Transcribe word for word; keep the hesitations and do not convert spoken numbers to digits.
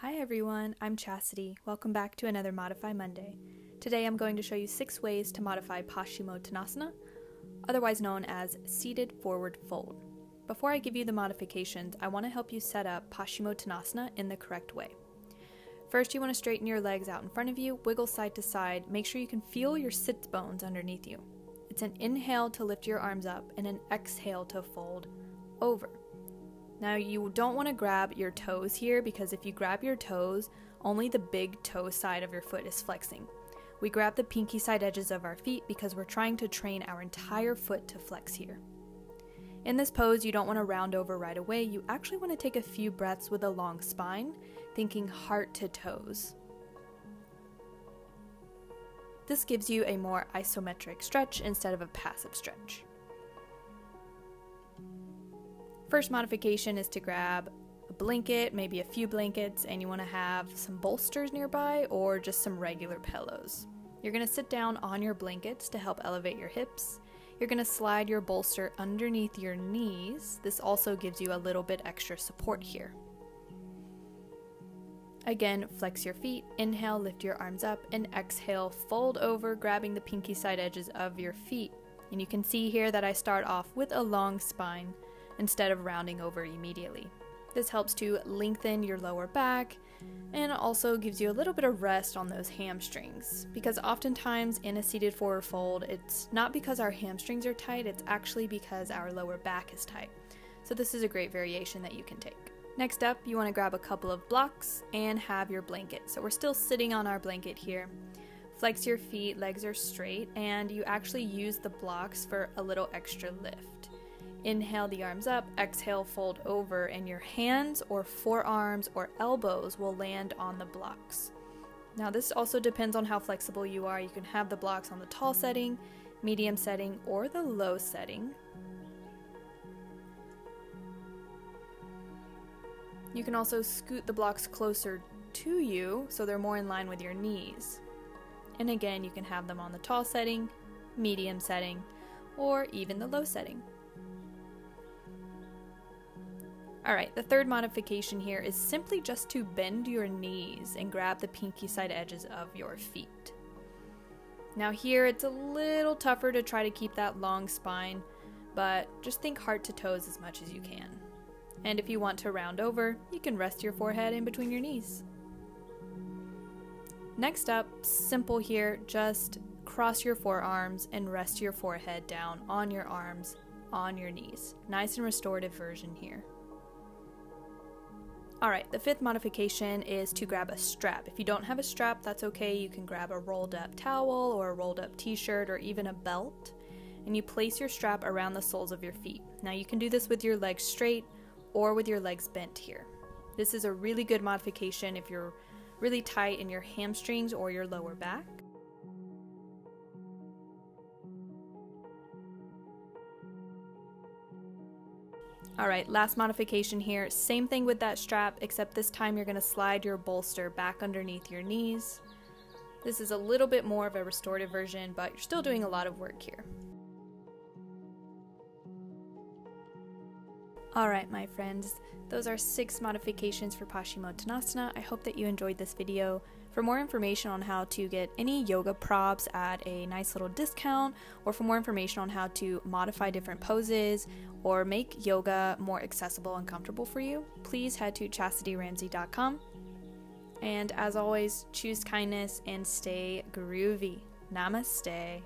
Hi everyone, I'm Chasity. Welcome back to another Modify Monday. Today I'm going to show you six ways to modify Paschimottanasana, otherwise known as seated forward fold. Before I give you the modifications, I want to help you set up Paschimottanasana in the correct way. First, you want to straighten your legs out in front of you, wiggle side to side, make sure you can feel your sits bones underneath you. It's an inhale to lift your arms up and an exhale to fold over. Now you don't want to grab your toes here because if you grab your toes, only the big toe side of your foot is flexing. We grab the pinky side edges of our feet because we're trying to train our entire foot to flex here. In this pose, you don't want to round over right away. You actually want to take a few breaths with a long spine, thinking heart to toes. This gives you a more isometric stretch instead of a passive stretch. First modification is to grab a blanket, maybe a few blankets, and you want to have some bolsters nearby or just some regular pillows. You're going to sit down on your blankets to help elevate your hips. You're going to slide your bolster underneath your knees. This also gives you a little bit extra support here. Again, flex your feet, inhale, lift your arms up, and exhale, fold over, grabbing the pinky side edges of your feet. And you can see here that I start off with a long spine instead of rounding over immediately. This helps to lengthen your lower back and also gives you a little bit of rest on those hamstrings, because oftentimes in a seated forward fold, it's not because our hamstrings are tight, it's actually because our lower back is tight. So this is a great variation that you can take. Next up, you want to grab a couple of blocks and have your blanket. So we're still sitting on our blanket here. Flex your feet, legs are straight, and you actually use the blocks for a little extra lift. Inhale the arms up, exhale, fold over, and your hands or forearms or elbows will land on the blocks. Now this also depends on how flexible you are. You can have the blocks on the tall setting, medium setting, or the low setting. You can also scoot the blocks closer to you so they're more in line with your knees. And again, you can have them on the tall setting, medium setting, or even the low setting. Alright, the third modification here is simply just to bend your knees and grab the pinky side edges of your feet. Now here it's a little tougher to try to keep that long spine, but just think heart to toes as much as you can. And if you want to round over, you can rest your forehead in between your knees. Next up, simple here, just cross your forearms and rest your forehead down on your arms, on your knees. Nice and restorative version here. Alright, the fifth modification is to grab a strap. If you don't have a strap, that's okay. You can grab a rolled up towel or a rolled up t-shirt or even a belt, and you place your strap around the soles of your feet. Now you can do this with your legs straight or with your legs bent here. This is a really good modification if you're really tight in your hamstrings or your lower back. Alright, last modification here, same thing with that strap, except this time you're going to slide your bolster back underneath your knees. This is a little bit more of a restorative version, but you're still doing a lot of work here. Alright my friends, those are six modifications for Paschimottanasana. I hope that you enjoyed this video. For more information on how to get any yoga props at a nice little discount, or for more information on how to modify different poses or make yoga more accessible and comfortable for you, please head to chasity ramsey dot com. And as always, choose kindness and stay groovy. Namaste.